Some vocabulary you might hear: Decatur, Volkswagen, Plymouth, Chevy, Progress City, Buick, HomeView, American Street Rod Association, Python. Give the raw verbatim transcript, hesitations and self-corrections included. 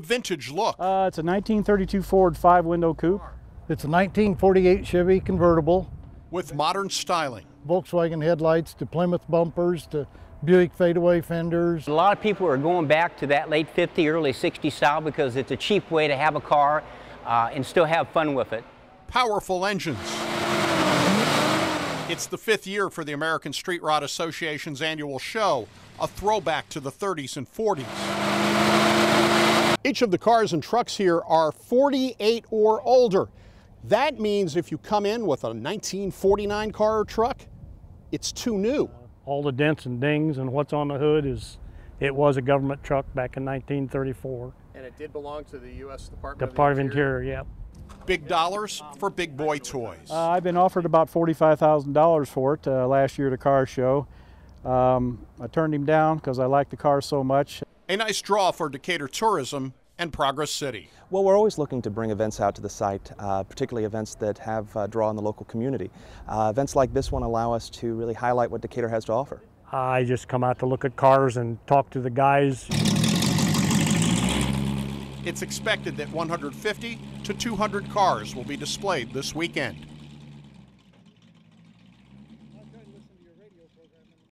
the vintage look? Uh, it's a nineteen thirty-two Ford five-window coupe. It's a nineteen forty-eight Chevy convertible. With modern styling. Volkswagen headlights to Plymouth bumpers to Buick fadeaway fenders. A lot of people are going back to that late fifty, early sixty style because it's a cheap way to have a car uh, and still have fun with it. Powerful engines. It's the fifth year for the American Street Rod Association's annual show, a throwback to the thirties and forties. Each of the cars and trucks here are forty-eight or older. That means if you come in with a nineteen forty-nine car or truck, it's too new. All the dents and dings and what's on the hood is, it was a government truck back in nineteen thirty-four. And it did belong to the U S Department, Department of Interior. Interior, yeah. Big dollars for big boy toys. Uh, I've been offered about forty-five thousand dollars for it uh, last year at a car show. Um, I turned him down because I like the car so much. A nice draw for Decatur tourism and Progress City. Well, we're always looking to bring events out to the site, uh, particularly events that have uh, draw on the local community. Uh, events like this one allow us to really highlight what Decatur has to offer. I just come out to look at cars and talk to the guys. It's expected that one hundred fifty to two hundred cars will be displayed this weekend.